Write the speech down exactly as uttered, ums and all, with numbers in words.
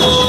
Oh,